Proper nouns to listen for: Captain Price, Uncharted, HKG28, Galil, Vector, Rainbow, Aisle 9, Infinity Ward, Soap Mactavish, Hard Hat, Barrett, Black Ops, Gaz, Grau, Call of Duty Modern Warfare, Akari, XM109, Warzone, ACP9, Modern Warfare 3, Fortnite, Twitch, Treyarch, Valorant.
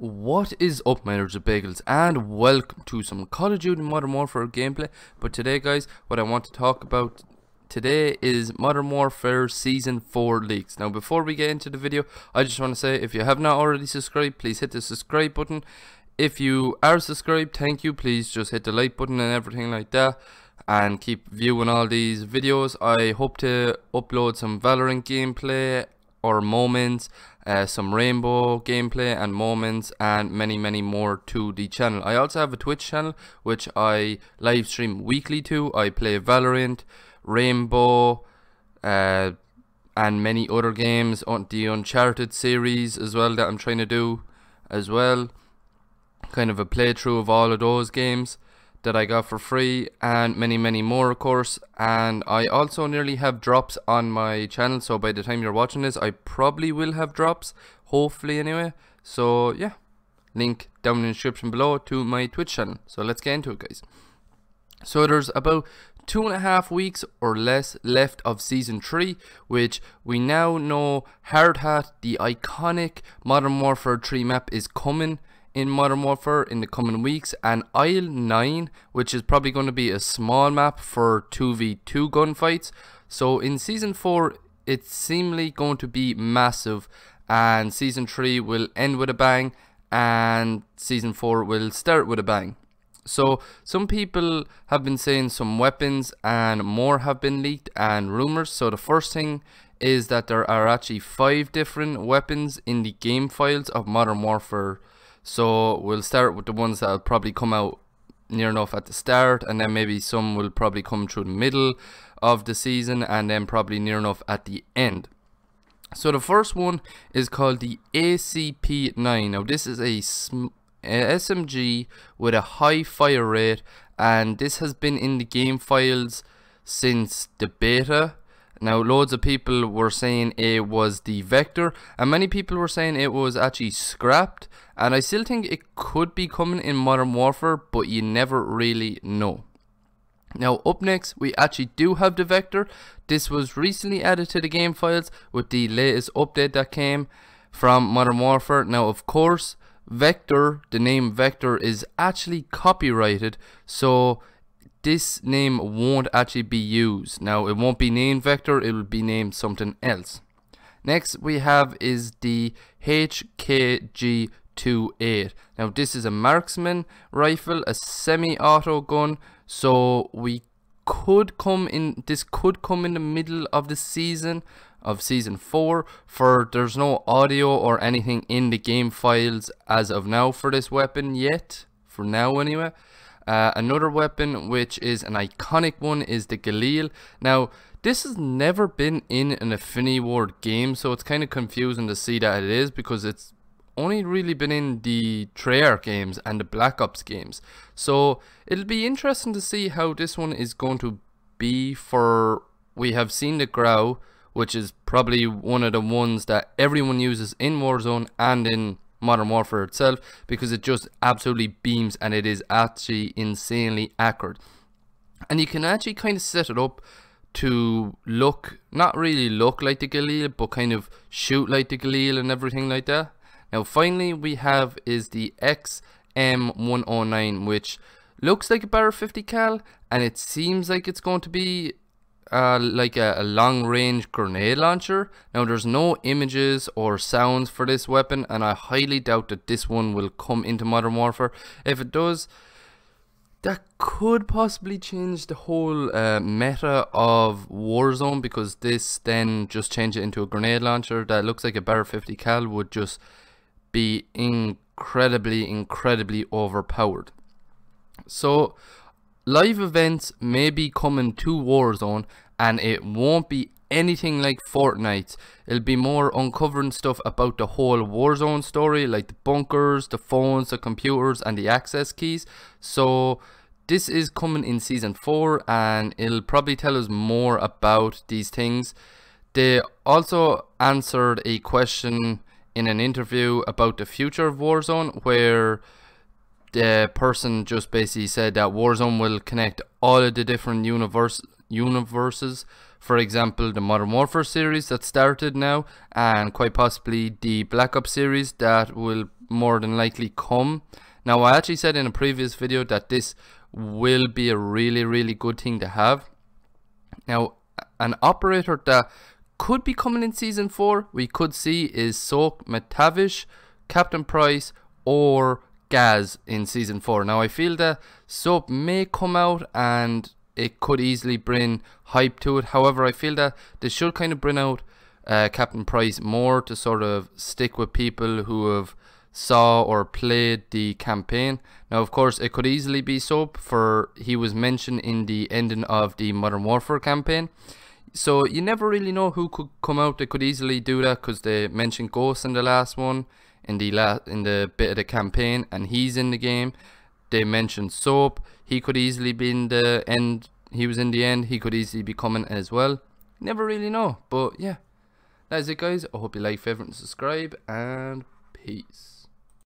What is up, my nerds of bagels, and welcome to some Call of Duty Modern Warfare gameplay. But today, guys, what I want to talk about today is Modern Warfare Season 4 leaks. Now, before we get into the video, I just want to say, if you have not already subscribed, please hit the subscribe button. If you are subscribed, thank you. Please just hit the like button and everything like that, and keep viewing all these videos. I hope to upload some Valorant gameplay or moments, some Rainbow gameplay and moments, and many more to the channel. I also have a Twitch channel which I live stream weekly to. I play Valorant, Rainbow, and many other games on the Uncharted series as well that I'm trying to do as well, kind of a playthrough of all of those games that I got for free, and many more, of course. And I also nearly have drops on my channel, so by the time you're watching this, I probably will have drops, hopefully anyway. So yeah, link down in the description below to my Twitch channel. So let's get into it, guys. So there's about 2.5 weeks or less left of Season 3, which we now know Hard Hat, the iconic Modern Warfare 3 map, is coming in Modern Warfare in the coming weeks, and Aisle 9, which is probably going to be a small map for 2v2 gunfights. So in Season 4, it's seemingly going to be massive, and Season 3 will end with a bang, and Season 4 will start with a bang. So some people have been saying some weapons and more have been leaked and rumors. So the first thing is that there are actually 5 different weapons in the game files of Modern Warfare. So we'll start with the ones that will probably come out near enough at the start, and then maybe some will probably come through the middle of the season, and then probably near enough at the end. So the first one is called the ACP9. Now this is a SMG with a high fire rate, and this has been in the game files since the beta. Now loads of people were saying it was the Vector, and many people were saying it was actually scrapped, and I still think it could be coming in Modern Warfare, but you never really know. Now up next, we actually do have the Vector. This was recently added to the game files with the latest update that came from Modern Warfare. Now of course, Vector, the name Vector, is actually copyrighted, so this name won't actually be used. Now it won't be named Vector, it will be named something else. Next we have is the HKG28. Now this is a marksman rifle, a semi-auto gun, so we could come in, this could come in the middle of the season of Season 4, for there's no audio or anything in the game files as of now for this weapon yet, for now anyway. Another weapon which is an iconic one is the Galil. Now this has never been in an Infinity Ward game, so it's kind of confusing to see that it is, because it's only really been in the Treyarch games and the Black Ops games. So it'll be interesting to see how this one is going to be, for we have seen the Grau, which is probably one of the ones that everyone uses in Warzone and in Modern Warfare itself, because it just absolutely beams and it is actually insanely accurate. And you can actually kind of set it up to look, not really look like the Galil, but kind of shoot like the Galil and everything like that. Now finally we have is the XM109, which looks like a Barrett 50 cal, and it seems like it's going to be like a long range grenade launcher. Now there's no images or sounds for this weapon, and I highly doubt that this one will come into Modern Warfare. If it does, that could possibly change the whole meta of Warzone, because this then just change it into a grenade launcher that looks like a Barrett 50 cal would just be incredibly overpowered. So live events may be coming to Warzone, and it won't be anything like Fortnite. It'll be more uncovering stuff about the whole Warzone story, like the bunkers, the phones, the computers, and the access keys. So this is coming in Season 4, and it'll probably tell us more about these things. They also answered a question in an interview about the future of Warzone, where the person just basically said that Warzone will connect all of the different universe universes. For example, the Modern Warfare series that started now, and quite possibly the Black Ops series that will more than likely come. Now, I actually said in a previous video that this will be a really good thing to have. Now, an operator that could be coming in Season 4, we could see, is Soap Mactavish, Captain Price, or Gaz in Season 4. Now, I feel that Soap may come out and it could easily bring hype to it. However, I feel that they should kind of bring out Captain Price more to sort of stick with people who have saw or played the campaign. Now, of course, it could easily be Soap, for he was mentioned in the ending of the Modern Warfare campaign. So you never really know who could come out. They could easily do that because they mentioned Ghost in the last one, in the bit of the campaign, and he's in the game. They mentioned Soap. He could easily be in the end. He was in the end. He could easily be coming as well. Never really know. But yeah, that's it, guys. I hope you like, favorite, and subscribe, and peace.